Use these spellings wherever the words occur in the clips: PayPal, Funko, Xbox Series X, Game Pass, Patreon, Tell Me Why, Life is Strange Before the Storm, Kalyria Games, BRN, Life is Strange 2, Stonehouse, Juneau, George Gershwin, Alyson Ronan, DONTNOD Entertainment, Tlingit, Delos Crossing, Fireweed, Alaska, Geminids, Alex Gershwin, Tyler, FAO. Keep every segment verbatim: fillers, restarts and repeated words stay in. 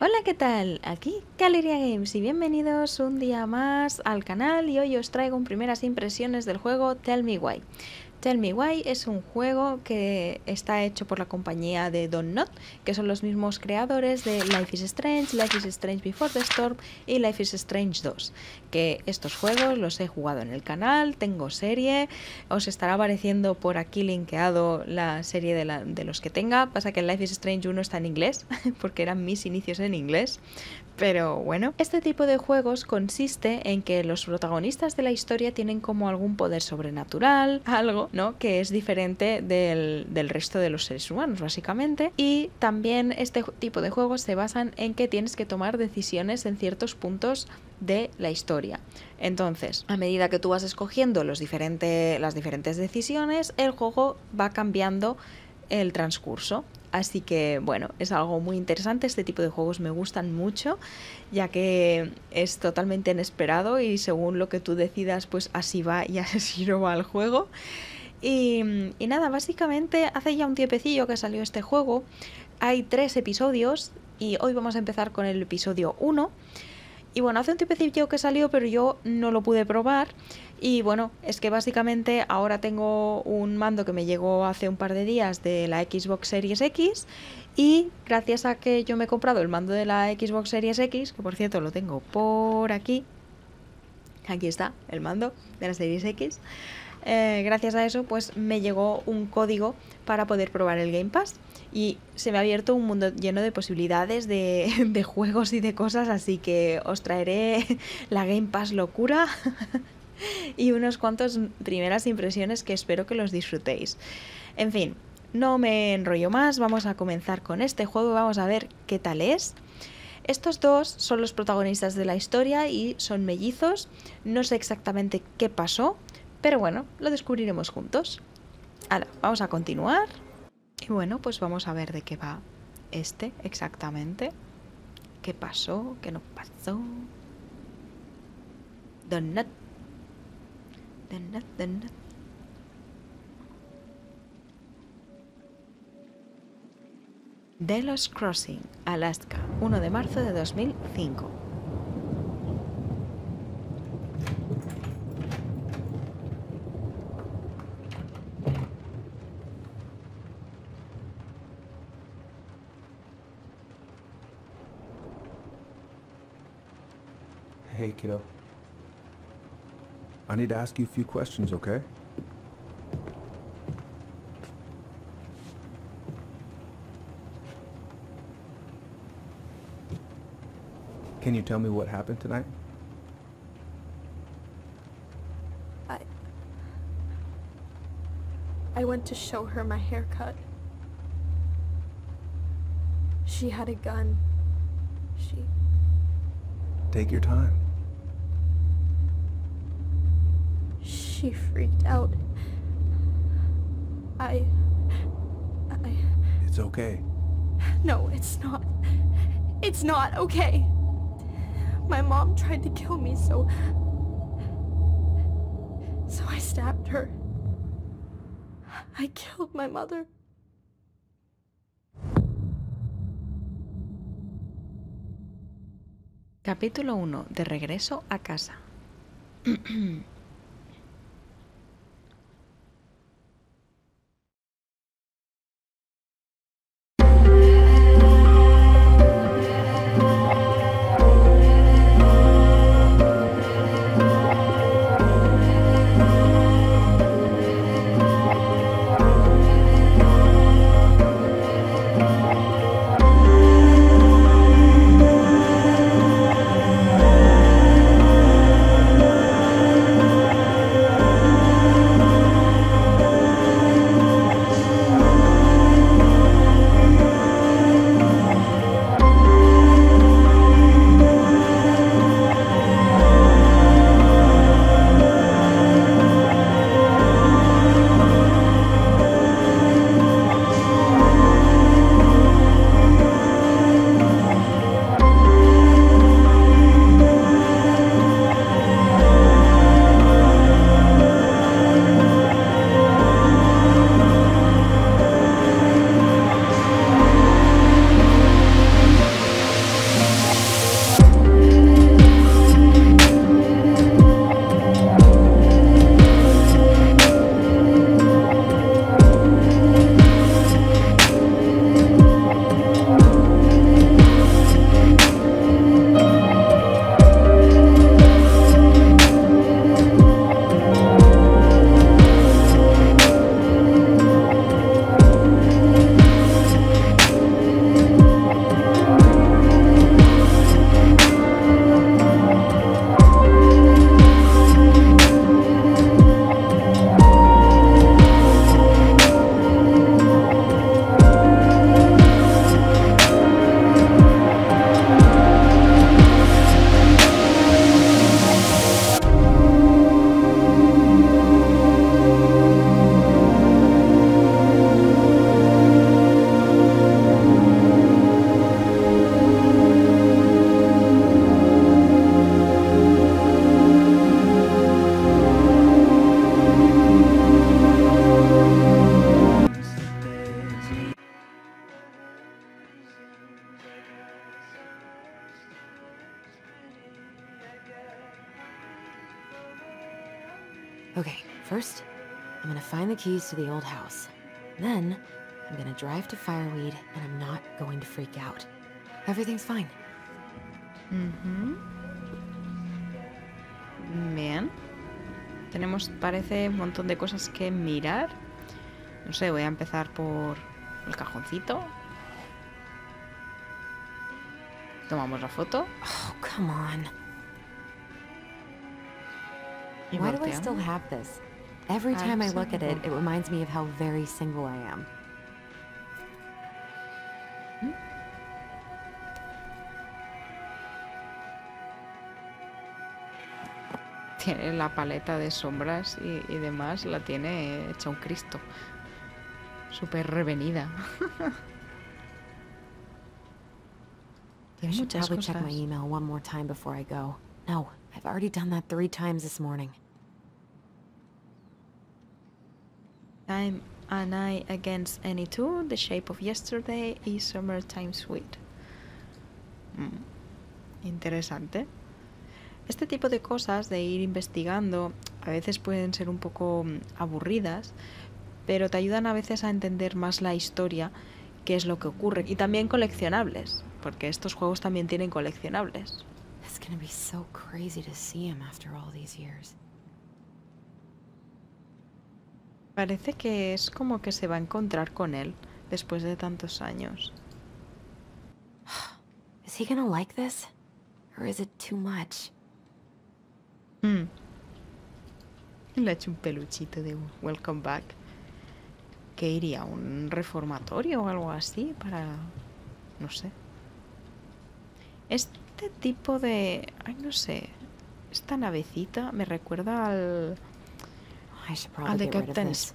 Hola, ¿qué tal? Aquí Kalyria Games y bienvenidos un día más al canal, y hoy os traigo un primeras impresiones del juego Tell Me Why. Tell Me Why es un juego que está hecho por la compañía de DONTNOD, que son los mismos creadores de Life is Strange, Life is Strange Before the Storm y Life is Strange dos, que estos juegos los he jugado en el canal, tengo serie, os estará apareciendo por aquí linkeado la serie de, la, de los que tenga. Pasa que Life is Strange uno está en inglés, porque eran mis inicios en inglés, pero bueno. Este tipo de juegos consiste en que los protagonistas de la historia tienen como algún poder sobrenatural, algo, ¿no?, que es diferente del, del resto de los seres humanos, básicamente, y también este tipo de juegos se basan en que tienes que tomar decisiones en ciertos puntos de la historia. Entonces, a medida que tú vas escogiendo los diferente, las diferentes decisiones, el juego va cambiando el transcurso. Así que, bueno, es algo muy interesante. Este tipo de juegos me gustan mucho, ya que es totalmente inesperado y según lo que tú decidas, pues así va y así no va el juego. Y, y nada, básicamente hace ya un tiempecillo que salió este juego. Hay tres episodios y hoy vamos a empezar con el episodio uno. Y bueno, hace un tiempecillo que salió, pero yo no lo pude probar. Y bueno, es que básicamente ahora tengo un mando que me llegó hace un par de días de la Xbox Series X, y gracias a que yo me he comprado el mando de la Xbox Series X, que por cierto lo tengo por aquí, aquí está el mando de la Series X, eh, gracias a eso pues me llegó un código para poder probar el Game Pass, y se me ha abierto un mundo lleno de posibilidades de, de juegos y de cosas, así que os traeré la Game Pass locura y unos cuantos primeras impresiones que espero que los disfrutéis. En fin, no me enrollo más, vamos a comenzar con este juego, vamos a ver qué tal es. Estos dos son los protagonistas de la historia y son mellizos, no sé exactamente qué pasó, pero bueno, lo descubriremos juntos. Ahora, vamos a continuar. Y bueno, pues vamos a ver de qué va este exactamente. ¿Qué pasó? ¿Qué no pasó? Donut. Delos Crossing, Alaska, uno de marzo de dos mil cinco. Hey, kiddo. I need to ask you a few questions, okay? Can you tell me what happened tonight? I... I went to show her my haircut. She had a gun. She... Take your time. She freaked out. I... I... It's okay. No, it's not. It's not okay. My mom tried to kill me, so... So I stabbed her. I killed my mother. Capítulo uno. De regreso a casa. Okay, first, I'm gonna find the keys to the old house. Then, I'm gonna drive to Fireweed, and I'm not going to freak out. Everything's fine. Mm-hmm. Bien. Tenemos, parece, un montón de cosas que mirar. No sé, voy a empezar por el cajoncito. Tomamos la foto. Oh, come on. Y Why do I still have this? Every time I look at it, it reminds me of how very single I am. Tiene la paleta de sombras y, y demás, la tiene hecha un Cristo. Súper revenida. I should probably check my email one more time before I go. No, I've already done that three times this morning. I'm an eye against any two. The shape of yesterday is summertime sweet. Mm. Interesante. Este tipo de cosas de ir investigando a veces pueden ser un poco aburridas, pero te ayudan a veces a entender más la historia, qué es lo que ocurre. Y también coleccionables, porque estos juegos también tienen coleccionables. It's gonna be so crazy to see him after all these years. Parece que es como que se va a encontrar con él después de tantos años. Is he gonna like this? Or is it too much? Mm. Le ha hecho un peluchito de Welcome Back. ¿Qué iría? ¿Un reformatorio o algo así? Para... no sé. Este tipo de... ay, no sé. Esta navecita me recuerda al... I should probably get rid of this.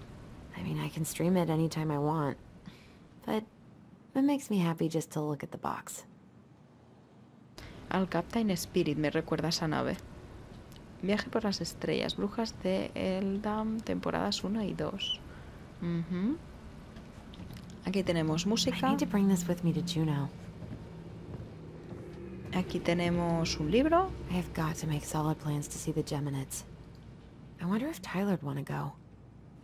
I mean, I can stream it anytime I want. But it makes me happy just to look at the box. Al Captain Spirit me recuerda a esa nave. Viaje por las estrellas, brujas de Eldam, temporadas uno y dos. Uh-huh. Aquí tenemos música. Aquí tenemos un libro. I've got to make solid plans to see the Geminids. I wonder if Tyler'd want to go.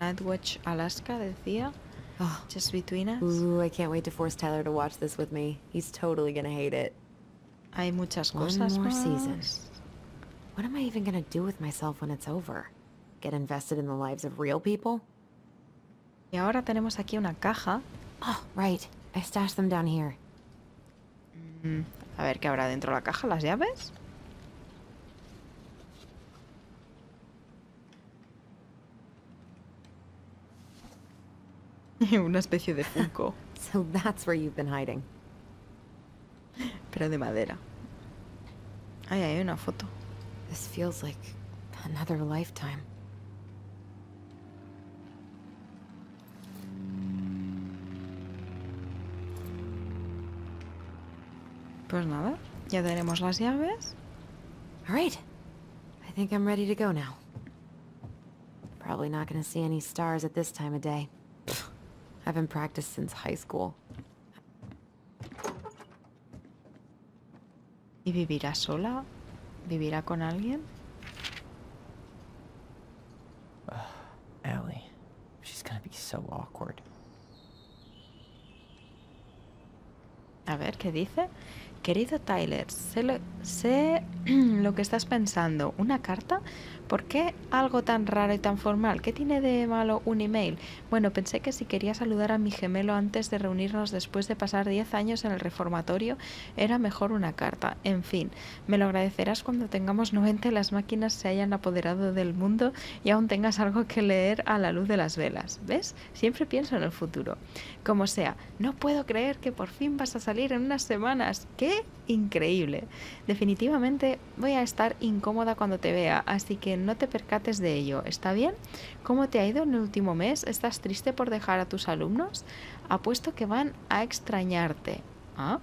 Nightwatch Alaska decía. Oh. Just between us. Ooh, I can't wait to force Tyler to watch this with me. He's totally gonna hate it. Hay muchas cosas más. What am I even going to do with myself when it's over? Get invested in the lives of real people? Y ahora tenemos aquí una caja. Oh, right. I stashed them down here. Mm, a ver qué habrá dentro de la caja, las llaves. Una especie de Funko. So that's where you've been hiding. Pero de madera. Ay, hay una foto. This feels like another lifetime. Pues nada, ya tenemos las llaves. All right. I think I'm ready to go now. Probably not going to see any stars at this time of day. I've been practiced since high school. ¿Y vivirá sola? ¿Vivirá con alguien? Uh, Allie, she's gonna be so awkward. A ver, ¿qué dice? Querido Tyler, sé lo, sé lo que estás pensando. ¿Una carta? ¿Por qué algo tan raro y tan formal? ¿Qué tiene de malo un email? Bueno, pensé que si quería saludar a mi gemelo antes de reunirnos después de pasar diez años en el reformatorio, era mejor una carta. En fin, me lo agradecerás cuando tengamos noventa y las máquinas se hayan apoderado del mundo y aún tengas algo que leer a la luz de las velas. ¿Ves? Siempre pienso en el futuro. Como sea, no puedo creer que por fin vas a salir en unas semanas. ¡Qué increíble! Definitivamente voy a estar incómoda cuando te vea, así que no te percates de ello, ¿está bien? ¿Cómo te ha ido en el último mes? ¿Estás triste por dejar a tus alumnos? Apuesto que van a extrañarte. ¿Ah?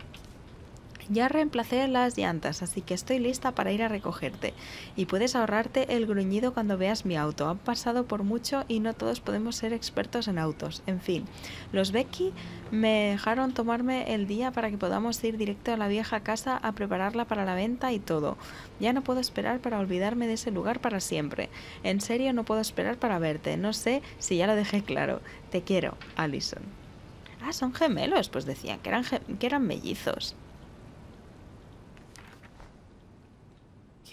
Ya reemplacé las llantas, así que estoy lista para ir a recogerte. Y puedes ahorrarte el gruñido cuando veas mi auto. Han pasado por mucho y no todos podemos ser expertos en autos. En fin, los Becky me dejaron tomarme el día para que podamos ir directo a la vieja casa a prepararla para la venta y todo. Ya no puedo esperar para olvidarme de ese lugar para siempre. En serio, no puedo esperar para verte. No sé si ya lo dejé claro. Te quiero, Alyson. Ah, son gemelos. Pues decían que eran, que eran mellizos.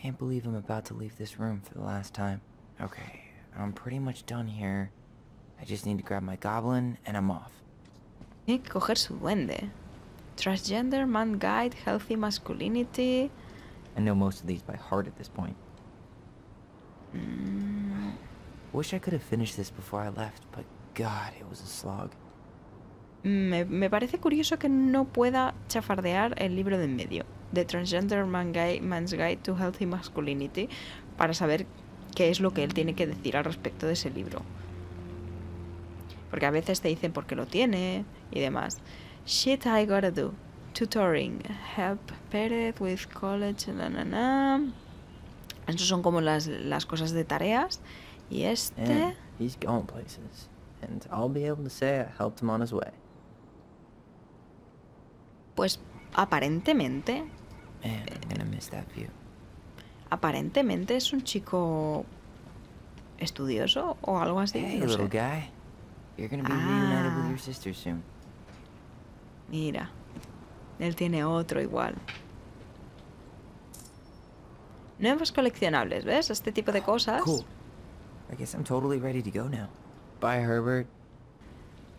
Can't believe I'm about to leave this room for the last time. Okay, I'm pretty much done here. I just need to grab my goblin and I'm off. Tiene que coger su duende. Transgender, man guide, healthy masculinity. I know most of these by heart at this point. Mm. Wish I could have finished this before I left, but God, it was a slog. Me, me parece curioso que no pueda chafardear el libro de en medio. The Transgender Man Guide, Man's Guide to Healthy Masculinity, para saber qué es lo que él tiene que decir al respecto de ese libro. Porque a veces te dicen por qué lo tiene y demás. Shit I gotta do. Tutoring. Help parents with college. Na, na, na. Esos son como las, las cosas de tareas. Y este... Man, he's going places. And I'll be able to say I helped him on his way. Pues... aparentemente Man, I'm gonna miss that view. Aparentemente es un chico estudioso o algo así. Hey, no little sé. Guy. You're gonna be reunited with your sister soon. Mira, él tiene otro igual. Nuevos coleccionables, ¿ves? Este tipo de cosas. Cool. I guess I'm totally ready to go now. Bye, Herbert.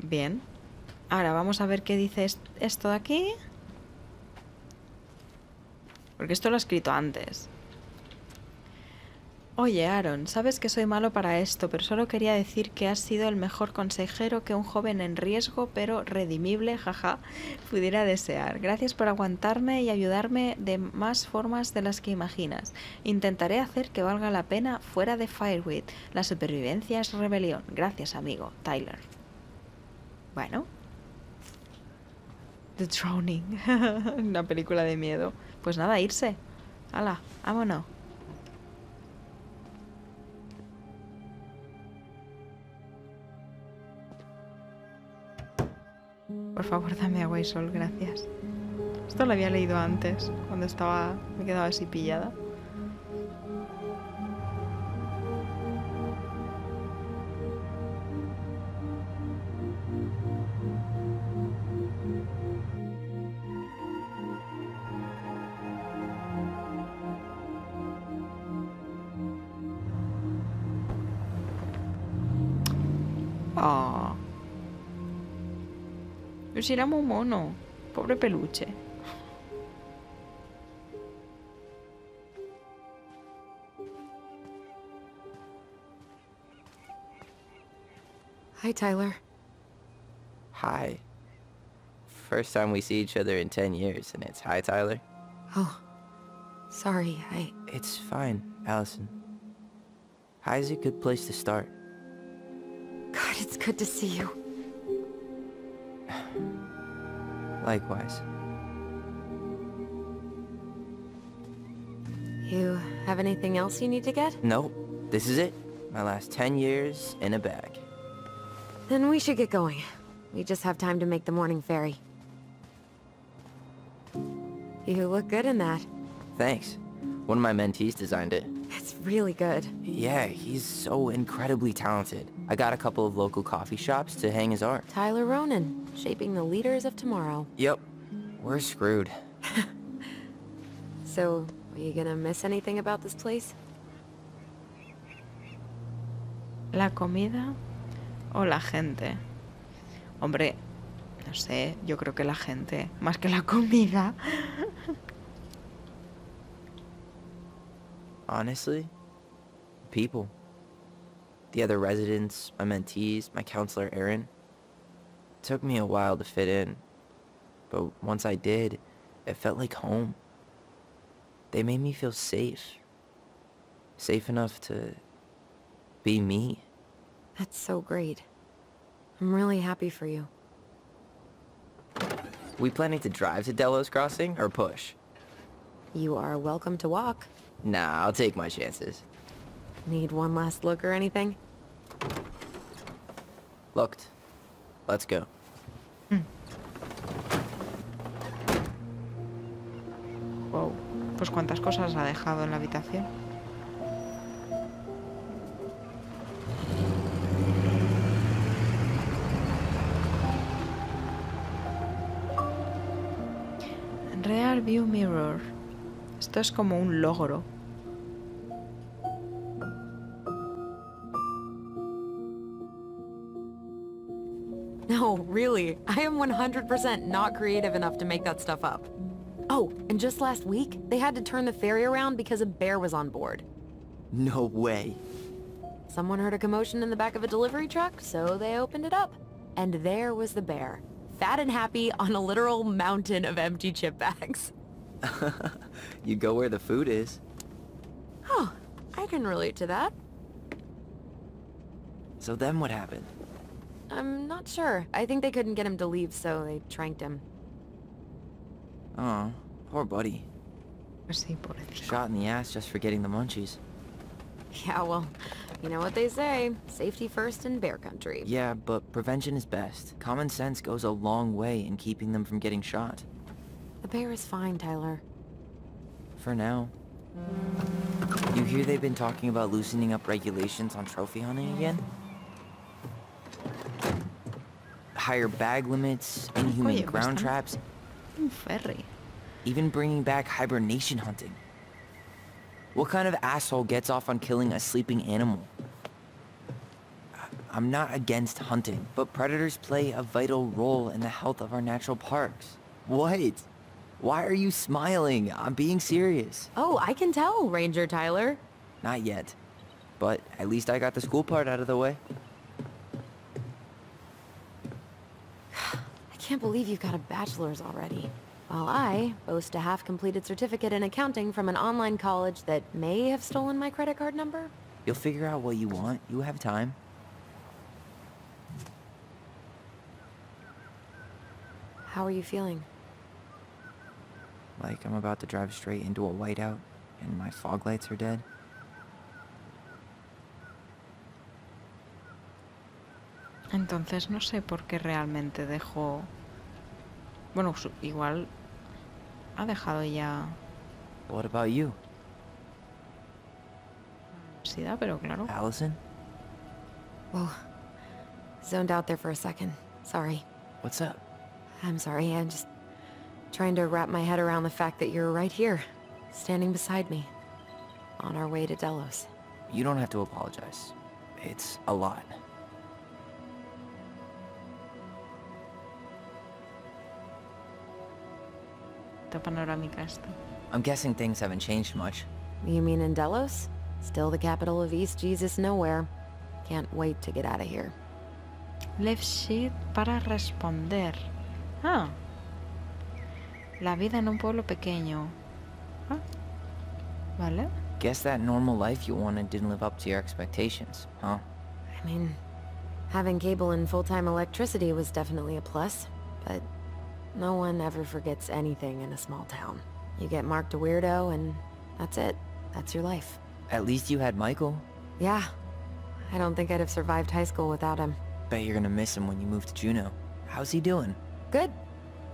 Bien. Ahora vamos a ver qué dice esto de aquí. Porque esto lo he escrito antes. Oye, Aaron, sabes que soy malo para esto, pero solo quería decir que has sido el mejor consejero que un joven en riesgo, pero redimible, jaja, pudiera desear. Gracias por aguantarme y ayudarme de más formas de las que imaginas. Intentaré hacer que valga la pena fuera de Fireweed. La supervivencia es rebelión. Gracias, amigo. Tyler. Bueno. The Drowning. Una película de miedo. Pues nada, irse. Hala, vámonos. Por favor, dame agua y sol, gracias. Esto lo había leído antes, cuando estaba... me quedaba así pillada. Pero si era muy mono. Pobre peluche. Hi, Tyler. Hi. First time we see each other in ten years, and it's hi, Tyler. Oh. Sorry, I... It's fine, Alyson. Hi is a good place to start. God, it's good to see you. Likewise. You have anything else you need to get? Nope. This is it. My last ten years in a bag. Then we should get going. We just have time to make the morning ferry. You look good in that. Thanks. One of my mentees designed it. It's really good. Yeah, he's so incredibly talented. I got a couple of local coffee shops to hang his art. Tyler Ronan, shaping the leaders of tomorrow. Yep, we're screwed. So, are you gonna miss anything about this place? La comida o la gente. Hombre, no sé, yo creo que la gente, más que la comida. Honestly, people. The other residents, my mentees, my counselor, Aaron. It took me a while to fit in, but once I did, it felt like home. They made me feel safe. Safe enough to be me. That's so great. I'm really happy for you. We planning to drive to Delos Crossing or push? You are welcome to walk. Nah, I'll take my chances. Need one last look or anything? Looked. Let's go. Mm. Wow. Pues cuántas cosas ha dejado en la habitación. Rear View Mirror. Esto es como un logro. No, really. I am one hundred percent not creative enough to make that stuff up. Oh, and just last week, they had to turn the ferry around because a bear was on board. No way. Someone heard a commotion in the back of a delivery truck, so they opened it up. And there was the bear. Fat and happy on a literal mountain of empty chip bags. You go where the food is. Oh, I can relate to that. So then what happened? I'm not sure. I think they couldn't get him to leave, so they tranked him. Oh, poor buddy. Shot in the ass just for getting the munchies. Yeah, well, you know what they say. Safety first in bear country. Yeah, but prevention is best. Common sense goes a long way in keeping them from getting shot. The bear is fine, Tyler. For now. You hear they've been talking about loosening up regulations on trophy hunting again? Higher bag limits, inhuman Oye, ground traps. Un ferry. Even bringing back hibernation hunting. What kind of asshole gets off on killing a sleeping animal? I'm not against hunting, but predators play a vital role in the health of our natural parks. What? Why are you smiling? I'm being serious. Oh, I can tell, Ranger Tyler. Not yet. But at least I got the school part out of the way. I can't believe you got a bachelor's already. While I boast a half-completed certificate in accounting from an online college that may have stolen my credit card number. You'll figure out what you want. You have time. How are you feeling? Like I'm about to drive straight into a whiteout and my fog lights are dead. Entonces no sé por qué realmente dejó... Bueno, igual... Ha dejado ya... What about you? Sí, da, pero claro. Alyson? Whoa. Zoned out there for a second. Sorry. What's up? I'm sorry, I'm just trying to wrap my head around the fact that you're right here, standing beside me, on our way to Delos. You don't have to apologize. It's a lot. I'm guessing things haven't changed much. You mean in Delos? Still the capital of East Jesus Nowhere. Can't wait to get out of here. Left shift para responder. Ah. La vida en un pueblo pequeño. Ah. Vale. Guess that normal life you wanted didn't live up to your expectations, huh? I mean, having cable and full-time electricity was definitely a plus, but... No one ever forgets anything in a small town. You get marked a weirdo and that's it. That's your life. At least you had Michael. Yeah. I don't think I'd have survived high school without him. Bet you're gonna miss him when you move to Juneau. How's he doing? Good.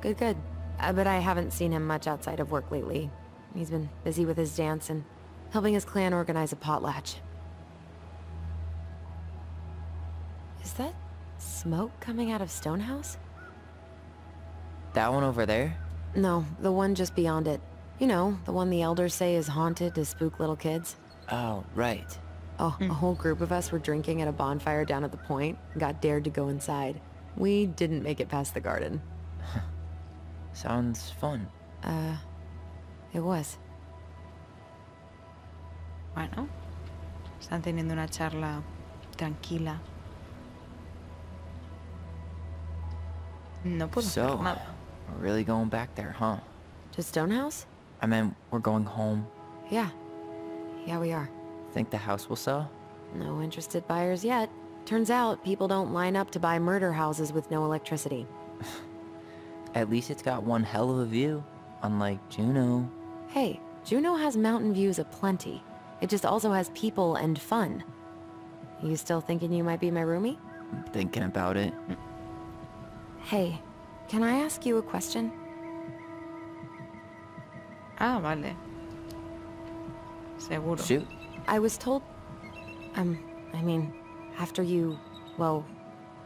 Good, good. Uh, but I haven't seen him much outside of work lately. He's been busy with his dance and helping his clan organize a potlatch. Is that smoke coming out of Stonehouse? That one over there? No, the one just beyond it. You know, the one the elders say is haunted to spook little kids. Oh, right. Oh, mm. A whole group of us were drinking at a bonfire down at the point, got dared to go inside. We didn't make it past the garden. Sounds fun. Uh, it was. Bueno, están teniendo una charla tranquila. No puedo hacer nada. We're really going back there, huh? To Stonehouse? I mean, we're going home. Yeah. Yeah, we are. Think the house will sell? No interested buyers yet. Turns out, people don't line up to buy murder houses with no electricity. At least it's got one hell of a view, unlike Juneau. Hey, Juneau has mountain views aplenty. It just also has people and fun. You still thinking you might be my roomie? I'm thinking about it. Hey, can I ask you a question? Ah, vale. Seguro. Shoot. I was told... Um, I mean, after you, well,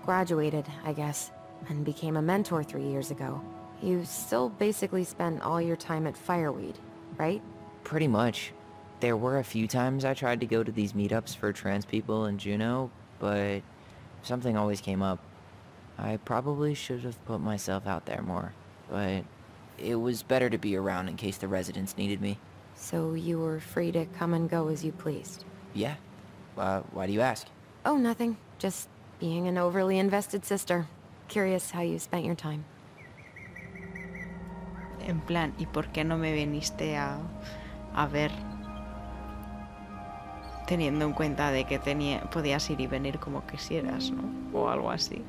graduated, I guess, and became a mentor three years ago, you still basically spent all your time at Fireweed, right? Pretty much. There were a few times I tried to go to these meetups for trans people in Juneau, but something always came up. I probably should have put myself out there more, but it was better to be around in case the residents needed me. So you were free to come and go as you pleased? Yeah. Uh, why do you ask? Oh, nothing. Just being an overly invested sister. Curious how you spent your time. En plan, ¿y por qué no me viniste a, a ver? Teniendo en cuenta de que tenía, podías ir y venir como quisieras, ¿no? O algo así.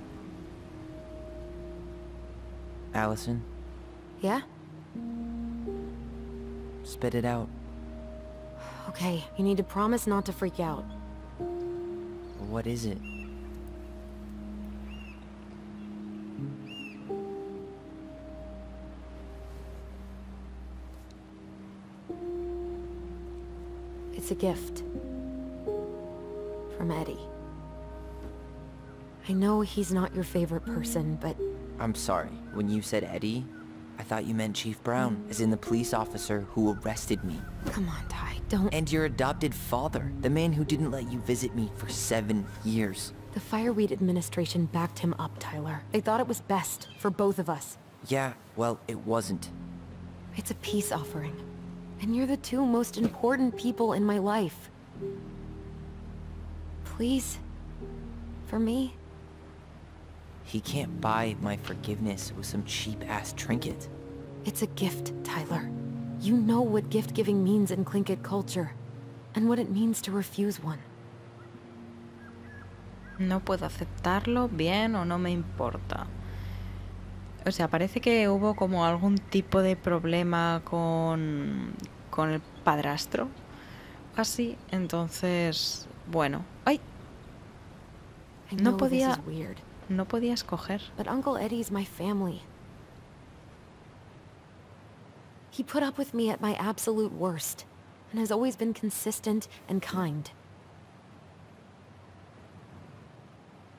Alyson? Yeah? Spit it out. Okay, you need to promise not to freak out. What is it? It's a gift. From Eddie. I know he's not your favorite person, but... I'm sorry. When you said Eddie, I thought you meant Chief Brown, as in the police officer who arrested me. Come on, Ty, don't... And your adopted father, the man who didn't let you visit me for seven years. The Fireweed administration backed him up, Tyler. They thought it was best for both of us. Yeah, well, it wasn't. It's a peace offering. And you're the two most important people in my life. Please, for me. He can't buy my forgiveness with some cheap-ass trinket. It's a gift, Tyler. You know what gift-giving means in Tlingit culture, and what it means to refuse one. No puedo aceptarlo, bien o no me importa. O sea, parece que hubo como algún tipo de problema con, con el padrastro. Así, entonces, bueno. ¡Ay! No podía... No podía escoger. But Uncle Eddie's my family. He put up with me at my absolute worst, and has always been consistent and kind.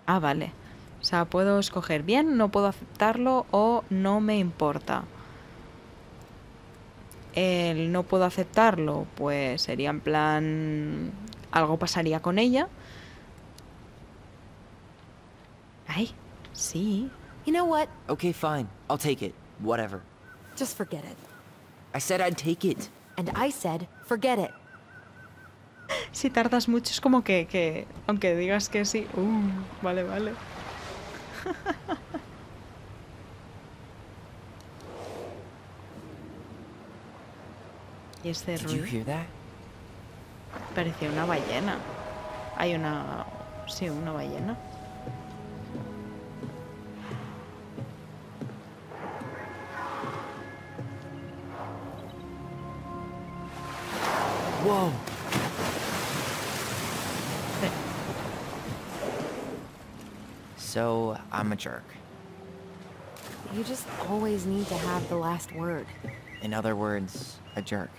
Ah, vale. O sea, puedo escoger bien, no puedo aceptarlo o no me importa. El no puedo aceptarlo, pues sería en plan... Algo pasaría con ella. Ay, sí. You know what? Okay, fine. I'll take it. Whatever. Just forget it. I said I'd take it. And I said, forget it. Si tardas mucho es como que, que aunque digas que sí. Uh, vale, vale. ¿Y este ruido? Did you hear that? Parecía una ballena. Hay una... Sí, una ballena. Wow. So, I'm a jerk. You just always need to have the last word. In other words, a jerk.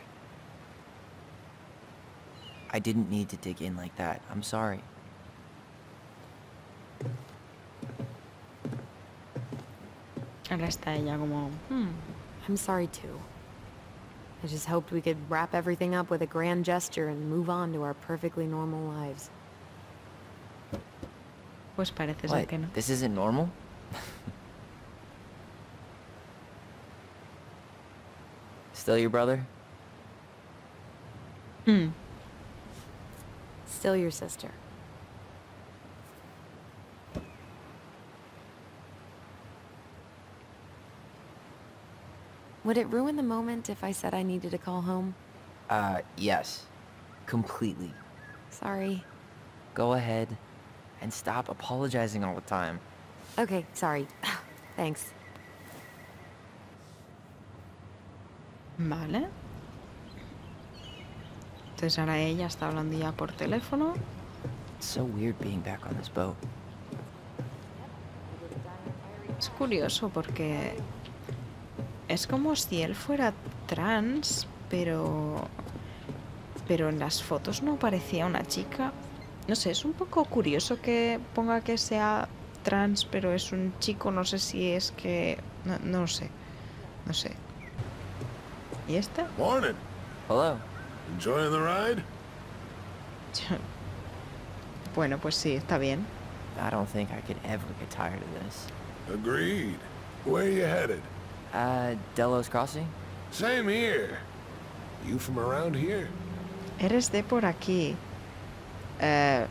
I didn't need to dig in like that. I'm sorry. Ahora está ella como, hmm. I'm sorry too. I just hoped we could wrap everything up with a grand gesture and move on to our perfectly normal lives. Pues parece ser que no. This isn't normal? Still your brother? Hmm. Still your sister. Would it ruin the moment if I said I needed to call home? Uh, yes. Completely. Sorry. Go ahead and stop apologizing all the time. Okay, sorry. Thanks. Vale. Entonces ahora ella está hablando ya por teléfono. Es curioso porque es como si él fuera trans, pero pero en las fotos no parecía una chica. No sé, es un poco curioso que ponga que sea trans, pero es un chico. No sé si es que... No, no sé. No sé. ¿Y esta? Morning. Hello. Enjoying the ride? Bueno, pues sí, está bien. I don't think I could ever get tired of this. Agreed. Where are you headed? Uh, Delos Crossing. Same here. You from around here? Eres de por aquí. Eh,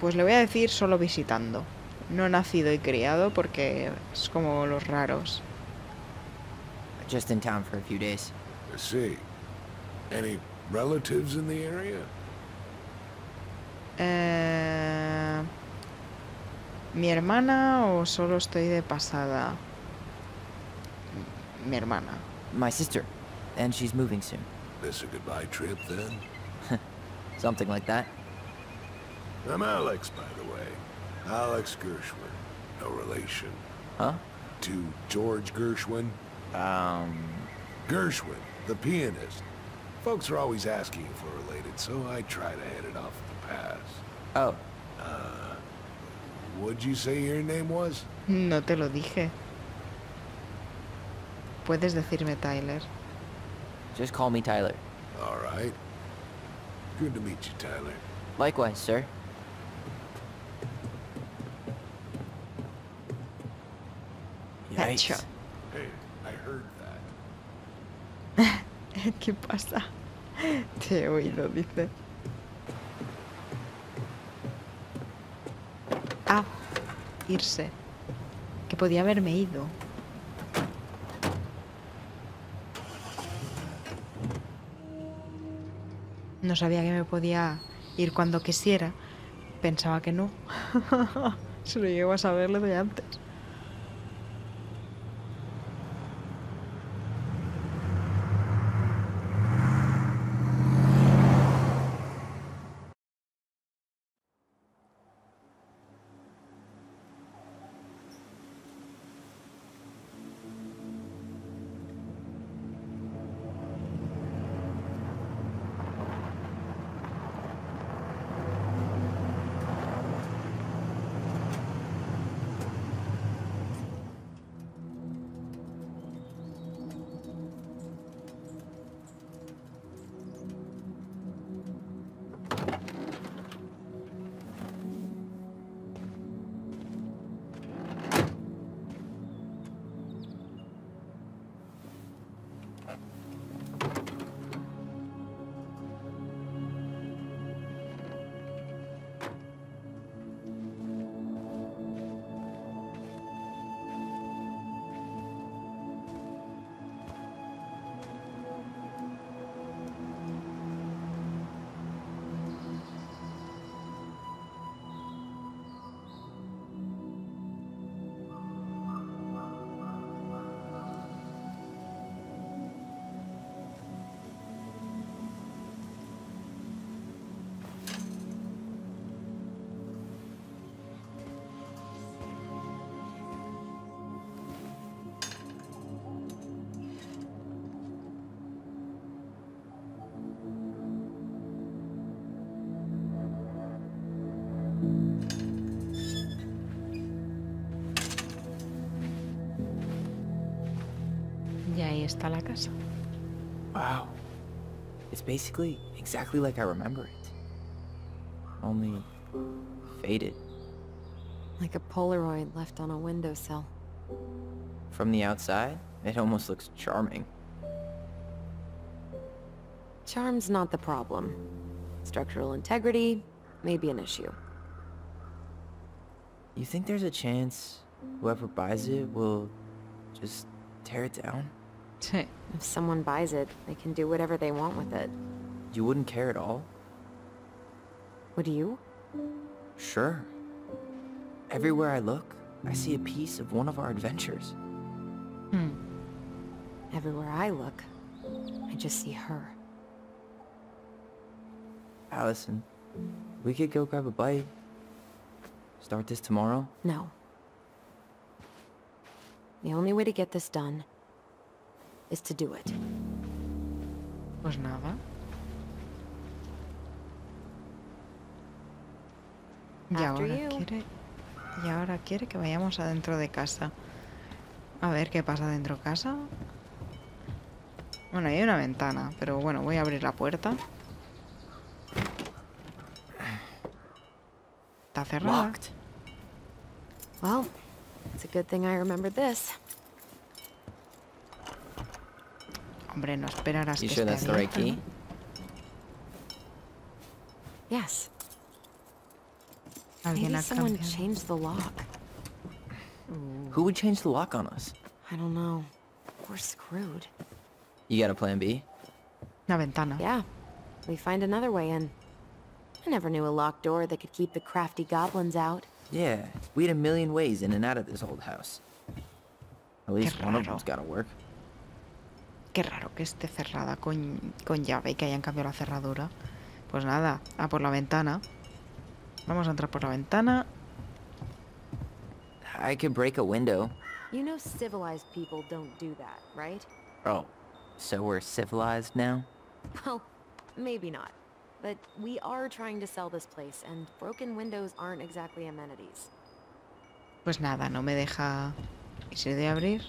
pues le voy a decir solo visitando. No nacido y criado porque es como los raros. Just in town for a few days. I see. Any relatives in the area? Eh, mi hermana o solo estoy de pasada. Mi hermana. My sister, and she's moving soon. This a goodbye trip then? Something like that. I'm Alex, by the way. Alex Gershwin. No relation. Huh? To George Gershwin. Um. Gershwin, the pianist. Folks are always asking for related, so I try to head it off the pass. Oh. Uh, what'd you say your name was? No te lo dije. Puedes decirme Tyler. Just call me Tyler. All right. Good to meet you, Tyler. Likewise, sir. Yikes. Hey, I heard that. ¿Qué pasa? Te he oído, dice. Ah, irse. Que podía haberme ido. No sabía que me podía ir cuando quisiera. Pensaba que no. Se lo llevo a saberlo de antes. Está la casa. Wow. It's basically exactly like I remember it. Only faded. Like a Polaroid left on a windowsill. From the outside, it almost looks charming. Charm's not the problem. Structural integrity may be an issue. You think there's a chance whoever buys it will just tear it down? If someone buys it, they can do whatever they want with it. You wouldn't care at all? Would you? Sure. Everywhere I look, I see a piece of one of our adventures. Hmm. Everywhere I look, I just see her. Alyson, we could go grab a bite. Start this tomorrow? No. The only way to get this done is to do it. Pues nada. Y ahora quiere, y ahora quiere que vayamos adentro de casa. A ver qué pasa dentro de casa. Bueno, hay una ventana, pero bueno, voy a abrir la puerta. Está cerrada. Well, it's a good thing I remembered this. Hombre, no esperarás que esté abierta. Yes. Alguien ha cambiado. Who would change the lock on us? I don't know. We're screwed. You got a plan B? Una ventana. Yeah. We find another way in. I never knew a locked door that could keep the crafty goblins out. Yeah, we had a million ways in and out of this old house. At least one of them's gotta work. Qué raro que esté cerrada con, con llave y que hayan cambiado la cerradura. Pues nada, a por la ventana. Vamos a entrar por la ventana. I could break a window. You know civilized people don't do that, right? Oh, so we're civilized now? Well, maybe not. But we are trying to sell this place, and broken windows aren't exactly amenities. Pues nada, no me deja... ¿Y si de abrir?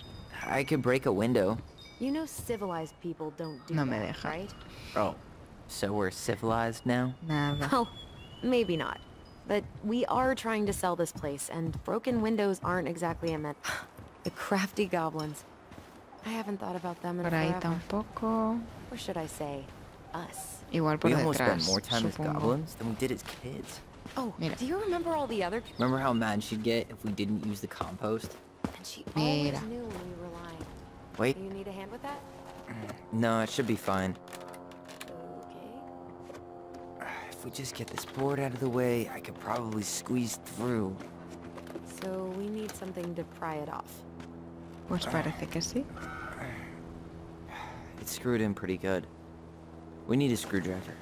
I could break a window. You know civilized people don't do no that, me deja. Right? Oh, so we're civilized now? Nada. Well, maybe not. But we are trying to sell this place, and broken windows aren't exactly a... The crafty goblins. I haven't thought about them in por ahí forever. Tampoco. Or should I say, us? Igual por we detrás, almost spent more time supongo. As goblins than we did as kids. Oh, mira. Do you remember all the other... Remember how mad she'd get if we didn't use the compost? And she mira. Always knew when we were lying. Wait. Do you need a hand with that? No, it should be fine. If we just get this board out of the way, I could probably squeeze through. So we need something to pry it off. What's that efficacy? It's screwed in pretty good. We need a screwdriver.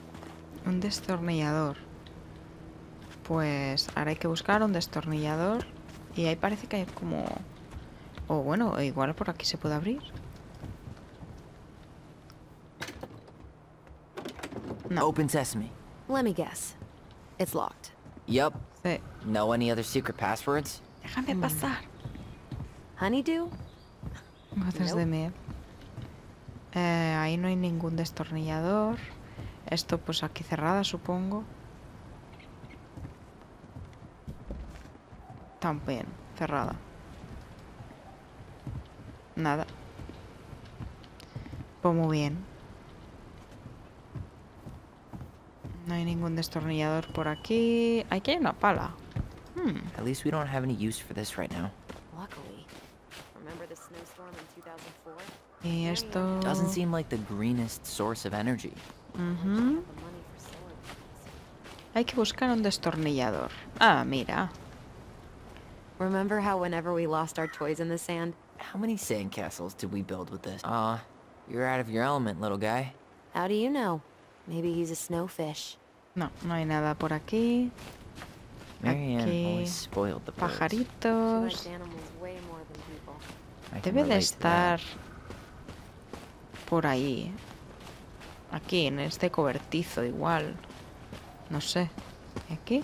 Un destornillador. Pues ahora hay que buscar un destornillador. Y ahí parece que hay como... O bueno, igual por aquí se puede abrir. No. Open sesame. Let me guess. It's locked. Yep. Sí. No any other secret passwords? Déjame mm. pasar. Honeydew? Gotas de miel. Eh, ahí no hay ningún destornillador. Esto pues aquí cerrada, supongo. También, cerrada. Nada. Pues muy bien. No hay ningún destornillador por aquí. Aquí hay una pala. Hmm. At least we don't have any use for this right now. Luckily. Remember the snowstorm in two thousand four? Y esto doesn't seem like the greenest source of energy. Uh-huh. Hay que buscar un destornillador. Ah, mira. Remember how whenever we lost our toys in the sand? How many sandcastles did we build with this? Ah, uh, you're out of your element, little guy. How do you know? Maybe he's a snowfish. No, no hay nada por aquí. Aquí pajaritos. Debe de estar por ahí. Aquí, en este cobertizo igual. No sé. Aquí.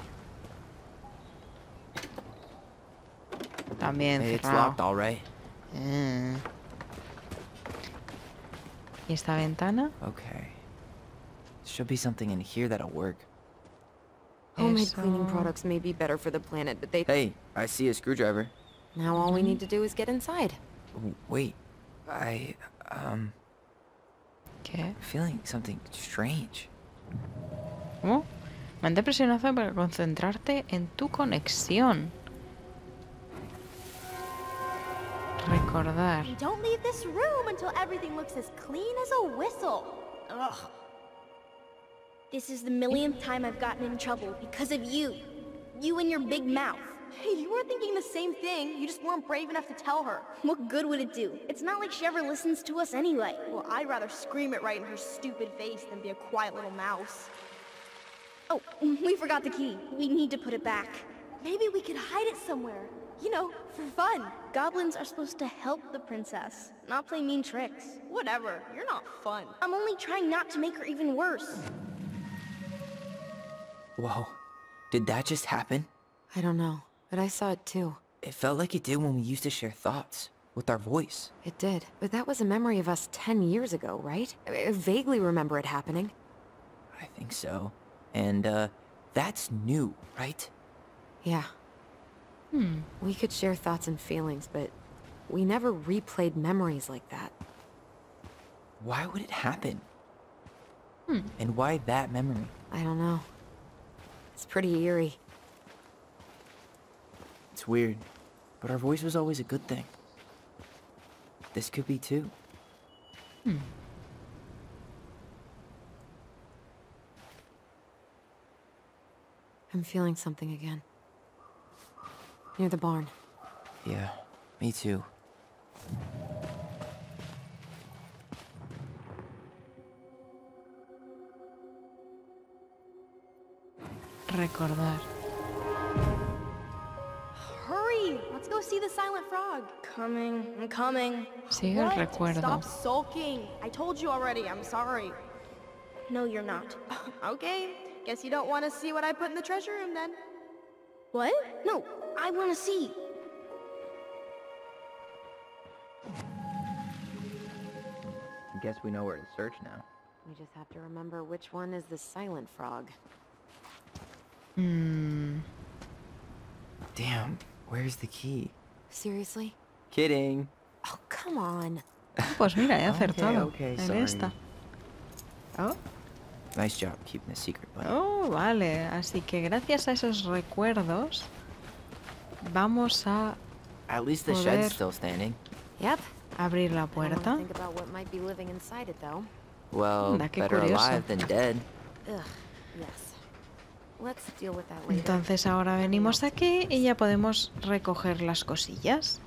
También cerrado. Mm. ¿Y esta ventana? Okay. Should be something in here that'll work. Homemade cleaning products may be better for the planet, but they... Hey, I see a screwdriver. Now all we need to do is get inside. Wait, I, um... ¿Qué? I'm feeling something strange. ¿Cómo? Mantén presionado para concentrarte en tu conexión. Recordar. Don't leave this room until everything looks as clean as a whistle. Ugh. This is the millionth time I've gotten in trouble because of you. You and your big mouth. Hey, you were thinking the same thing. You just weren't brave enough to tell her. What good would it do? It's not like she ever listens to us anyway. Well, I'd rather scream it right in her stupid face than be a quiet little mouse. Oh, we forgot the key. We need to put it back. Maybe we could hide it somewhere. You know, for fun. Goblins are supposed to help the princess, not play mean tricks. Whatever. You're not fun. I'm only trying not to make her even worse. Whoa. Did that just happen? I don't know, but I saw it too. It felt like it did when we used to share thoughts, with our voice. It did, but that was a memory of us ten years ago, right? I, I vaguely remember it happening. I think so. And, uh, that's new, right? Yeah. Hmm. We could share thoughts and feelings, but we never replayed memories like that. Why would it happen? Hmm. And why that memory? I don't know. It's pretty eerie. It's weird, but our voice was always a good thing. This could be too. Hmm. I'm feeling something again. Near the barn. Yeah, me too. Recordar. Hurry! Let's go see the silent frog. Coming, I'm coming. Sigue el recuerdo. Stop sulking. I told you already, I'm sorry. No, you're not. Okay, guess you don't want to see what I put in the treasure room then. What? No, I want to see. I guess we know where to search now. We just have to remember which one is the silent frog. Hmm. Damn, where's the key? Seriously? Kidding. Oh, come on. Pues mira, he acertado. Okay, okay, en esta. Oh. Nice job keeping the secret, buddy. Oh, vale. Así que gracias a esos recuerdos vamos a At least the poder... shed's still standing. Yep. Abrir la puerta. Well, Anda, better curioso. Alive than dead. Ugh, yes. Entonces ahora venimos aquí y ya podemos recoger las cosillas.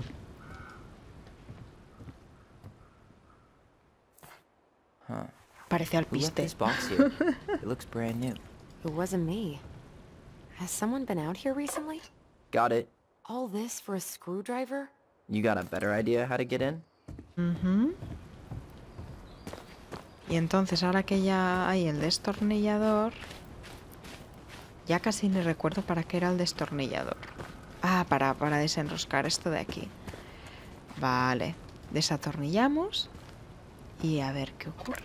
Parece alpiste. It wasn't me. Has someone been out here recently? Got it. All this for a screwdriver? You got a better idea how to get in? Mm-hmm. Y entonces ahora que ya hay el destornillador. Ya casi ni recuerdo para qué era el destornillador. Ah, para, para desenroscar esto de aquí. Vale. Desatornillamos. Y a ver qué ocurre.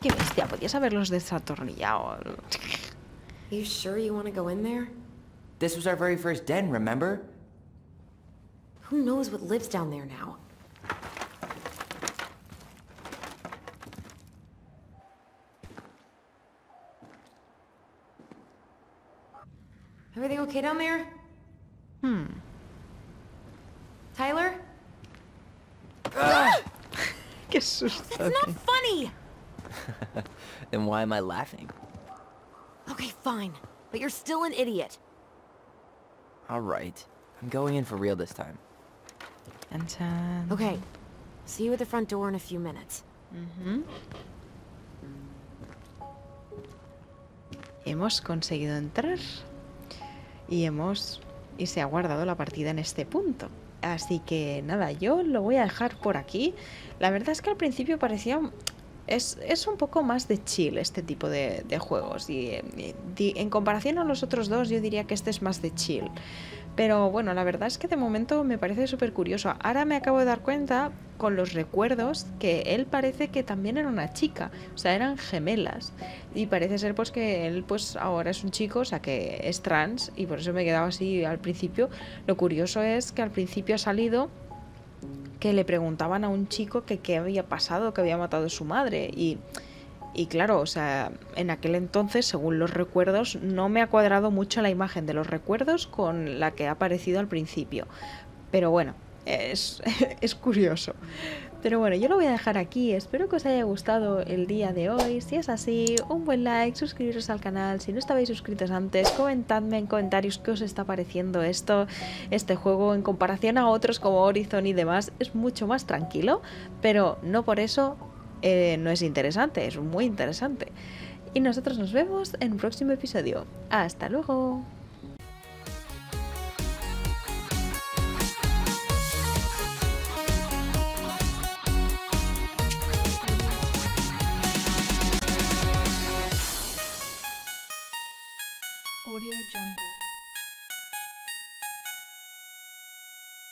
Qué bestia, podías haberlos desatornillado. ¿Estás seguro que quieres ir ahí? This was our very first den, remember? Who knows what lives down there now? Everything okay down there? Hmm. Tyler? Ah! Qué susto. That's not funny! Then why am I laughing? Okay, fine. But you're still an idiot. All right. I'm going in for real this time. And, uh... Okay. See you at the front door in a few minutes. Mm-hmm. Hemos conseguido entrar. Y hemos... Y se ha guardado la partida en este punto. Así que, nada, yo lo voy a dejar por aquí. La verdad es que al principio parecía... Es, es un poco más de chill este tipo de, de juegos y, y, y en comparación a los otros dos yo diría que este es más de chill. Pero bueno, la verdad es que de momento me parece súper curioso. Ahora me acabo de dar cuenta con los recuerdos que él parece que también era una chica. O sea, eran gemelas. Y parece ser pues que él pues ahora es un chico, o sea que es trans. Y por eso me quedaba así al principio. Lo curioso es que al principio ha salido que le preguntaban a un chico que qué había pasado, que había matado a su madre. Y, y claro, o sea, en aquel entonces, según los recuerdos, no me ha cuadrado mucho la imagen de los recuerdos con la que ha aparecido al principio. Pero bueno, es, es curioso. Pero bueno, yo lo voy a dejar aquí. Espero que os haya gustado el día de hoy. Si es así, un buen like, suscribiros al canal. Si no estabais suscritos antes, comentadme en comentarios qué os está pareciendo esto, este juego en comparación a otros como Horizon y demás. Es mucho más tranquilo, pero no por eso eh, no es interesante. Es muy interesante. Y nosotros nos vemos en un próximo episodio. ¡Hasta luego!